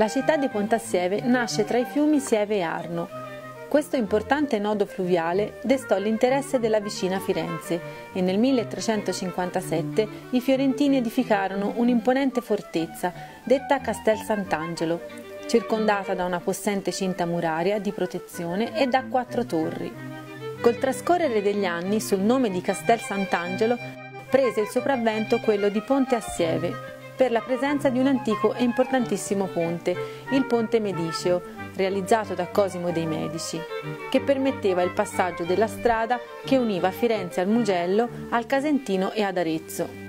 La città di Pontassieve nasce tra i fiumi Sieve e Arno. Questo importante nodo fluviale destò l'interesse della vicina Firenze e nel 1357 i fiorentini edificarono un'imponente fortezza, detta Castel Sant'Angelo, circondata da una possente cinta muraria di protezione e da 4 torri. Col trascorrere degli anni, sul nome di Castel Sant'Angelo prese il sopravvento quello di Pontassieve, per la presenza di un antico e importantissimo ponte, il Ponte Mediceo, realizzato da Cosimo dei Medici, che permetteva il passaggio della strada che univa Firenze al Mugello, al Casentino e ad Arezzo.